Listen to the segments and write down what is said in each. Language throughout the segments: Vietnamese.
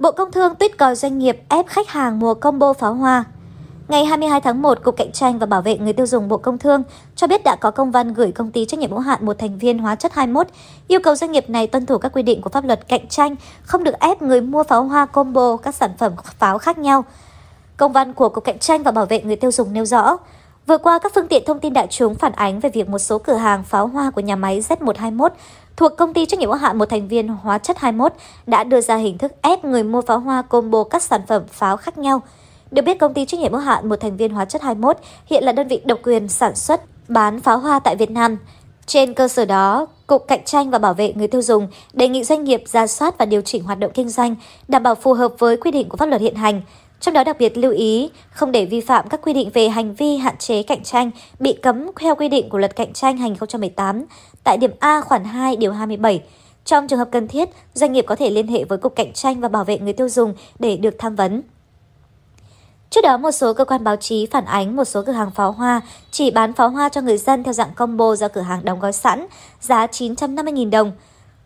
Bộ Công Thương tuyết còi doanh nghiệp ép khách hàng mua combo pháo hoa. Ngày 22 tháng 1, Cục Cạnh tranh và Bảo vệ người tiêu dùng Bộ Công Thương cho biết đã có công văn gửi Công ty trách nhiệm hữu hạn một thành viên hóa chất 21 yêu cầu doanh nghiệp này tuân thủ các quy định của pháp luật cạnh tranh, không được ép người mua pháo hoa combo các sản phẩm pháo khác nhau. Công văn của Cục Cạnh tranh và Bảo vệ người tiêu dùng nêu rõ, vừa qua các phương tiện thông tin đại chúng phản ánh về việc một số cửa hàng pháo hoa của nhà máy Z121 thuộc Công ty trách nhiệm hữu hạn một thành viên hóa chất 21 đã đưa ra hình thức ép người mua pháo hoa combo các sản phẩm pháo khác nhau. Được biết, Công ty trách nhiệm hữu hạn một thành viên hóa chất 21 hiện là đơn vị độc quyền sản xuất, bán pháo hoa tại Việt Nam. Trên cơ sở đó, Cục Cạnh tranh và Bảo vệ người tiêu dùng đề nghị doanh nghiệp rà soát và điều chỉnh hoạt động kinh doanh, đảm bảo phù hợp với quy định của pháp luật hiện hành. Trong đó đặc biệt lưu ý không để vi phạm các quy định về hành vi hạn chế cạnh tranh bị cấm theo quy định của Luật Cạnh tranh 2018 tại điểm A khoản 2 điều 27. Trong trường hợp cần thiết, doanh nghiệp có thể liên hệ với Cục Cạnh tranh và Bảo vệ người tiêu dùng để được tham vấn. Trước đó, một số cơ quan báo chí phản ánh một số cửa hàng pháo hoa chỉ bán pháo hoa cho người dân theo dạng combo do cửa hàng đóng gói sẵn, giá 950.000 đồng.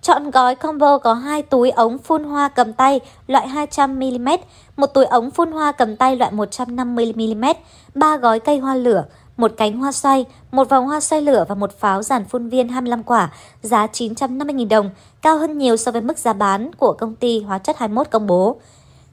Chọn gói combo có 2 túi ống phun hoa cầm tay loại 200mm, một túi ống phun hoa cầm tay loại 150mm, 3 gói cây hoa lửa, một cánh hoa xoay, một vòng hoa xoay lửa và một pháo giàn phun viên 25 quả, giá 950.000 đồng, cao hơn nhiều so với mức giá bán của Công ty Hóa chất 21 công bố.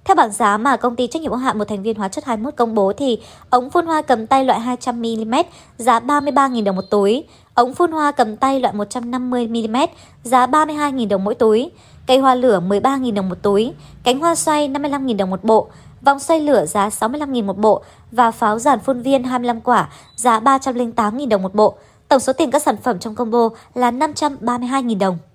Theo bảng giá mà Công ty trách nhiệm hữu hạn một thành viên hóa chất 21 công bố thì ống phun hoa cầm tay loại 200mm giá 33.000 đồng một túi, ống phun hoa cầm tay loại 150mm giá 32.000 đồng mỗi túi, cây hoa lửa 13.000 đồng một túi, cánh hoa xoay 55.000 đồng một bộ, vòng xoay lửa giá 65.000 một bộ và pháo giàn phun viên 25 quả giá 308.000 đồng một bộ. Tổng số tiền các sản phẩm trong combo là 532.000 đồng.